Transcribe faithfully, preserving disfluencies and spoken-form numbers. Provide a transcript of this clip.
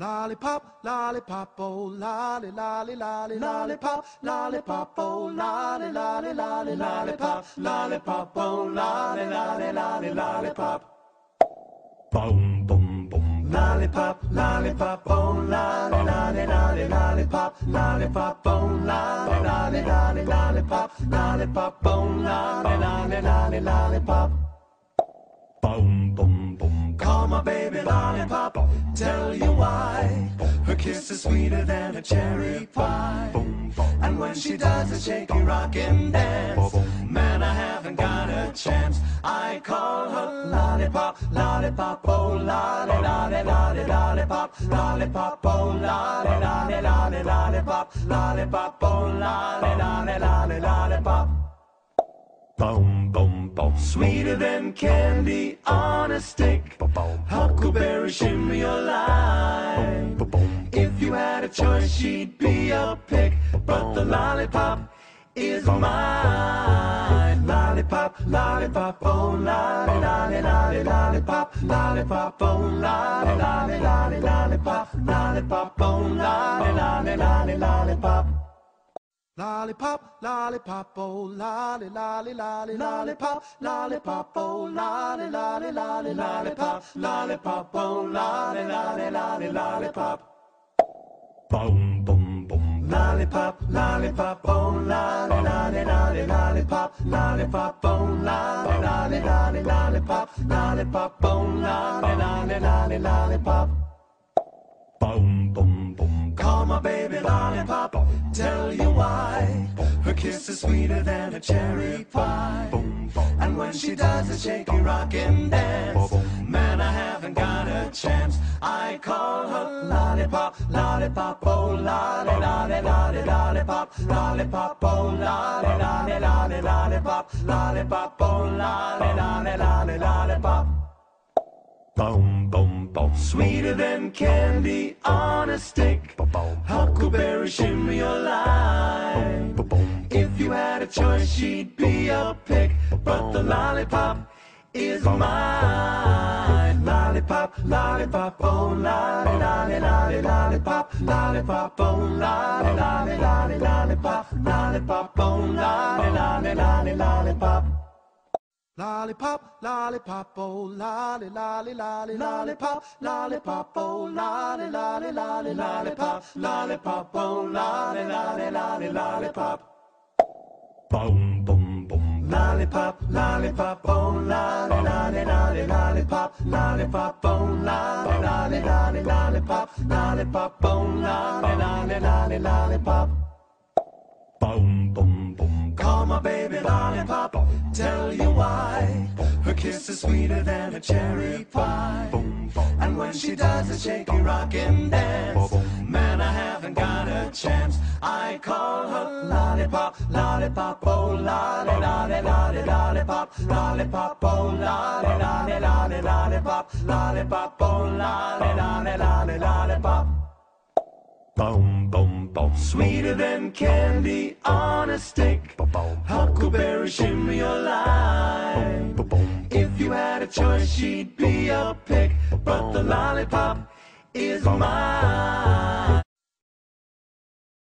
Lollipop, lollipop, oh, lolly, lolly, lolly, lollipop, lollipop, oh, lolly, lolly, lolly, lollipop, lollipop, oh, lolly, lolly, lolly, lollipop. Boom, boom, boom. Lollipop, lollipop, oh, lolly, lolly, lolly, lollipop, lollipop, oh, lolly, lolly, lolly, lollipop, lollipop, oh, lolly, lolly, lolly, lollipop. Boom, boom, boom. Call my baby lollipop. Tell you why. Her kiss is sweeter than a cherry pie. And when she does a shaky rockin' dance, man, I haven't got a chance. I call her lollipop, lollipop, oh, lolly, lolly, lolly, lollipop, lollipop, oh, lolly, lolly, lolly, lollipop, lollipop, oh, lolly, lolly, lolly, lollipop. Boom, boom, boom. Sweeter than candy on a stick. Huckleberry shimmy or lime. If you had a choice, she'd be a pick. But the lollipop is mine. Lollipop, lollipop, oh, lolly, lolly, lolly, lollipop, lollipop, oh, lolly, lolly, lolly, lollipop, lollipop, oh, lolly, lolly, lolly, lollipop. Lollipop, lollipop, oh, lolly, lolly, lolly, lollipop, lollipop, oh, lolly, lolly, lolly, lollipop, lollipop, oh, lolly, lolly, lolly, lollipop. Boom, boom, boom. Lollipop, lollipop, oh, lolly, lolly, lolly, lollipop, lollipop, oh, lolly, lolly, lolly, lollipop, lollipop, oh, lolly, lolly, lolly, lollipop. Boom, boom, boom. Call my baby lollipop. Tell you why. Her kiss is sweeter than a cherry pie. And when she does a shaky rockin' dance, man, I haven't got a chance. I call her lollipop, lollipop, oh, lolly, lolly, lolly, lollipop, lollipop, oh, lolly, lolly, lolly, lollipop, lollipop, oh, lolly, lolly, lolly, lollipop. Boom, boom, boom. Sweeter than candy on a stick. Huckleberry shimmy or lime. If you had a choice, she'd be a pick. But the lollipop is mine. Lollipop, lollipop, oh, lolly, lolly, lolly, lollipop, lollipop, oh, lolly, lolly, lolly, lollipop, lollipop, oh, lolly, lolly, lolly, lollipop. Lollipop, lollipop, oh, lolly, lolly, lolly, lollipop, lollipop, oh, lolly, lolly, lolly, lollipop, lollipop, oh, lolly, lolly, lolly, lollipop. Boom, boom, boom. Lollipop, lollipop, oh, lolly, lolly, lolly, lollipop, lollipop, oh, lolly, lolly, lolly, lollipop, lollipop, oh, lolly, lolly, lolly, lollipop. Boom, boom, boom. Call my baby lollipop. Tell you why. Her kiss is sweeter than a cherry pie. And when she does a shaky rockin' dance, man, I haven't got a chance. I call her lollipop, lollipop, oh, lolly, lolly, lolly, lollipop, lollipop, oh, lolly, lolly, lolly, lollipop, lollipop, oh, lolly, lolly, lolly, lollipop. Boom, boom, boom. Sweeter than candy on a stick. Huckleberry shimmy or lime. If you had a choice, she'd be a pick. But the lollipop is mine.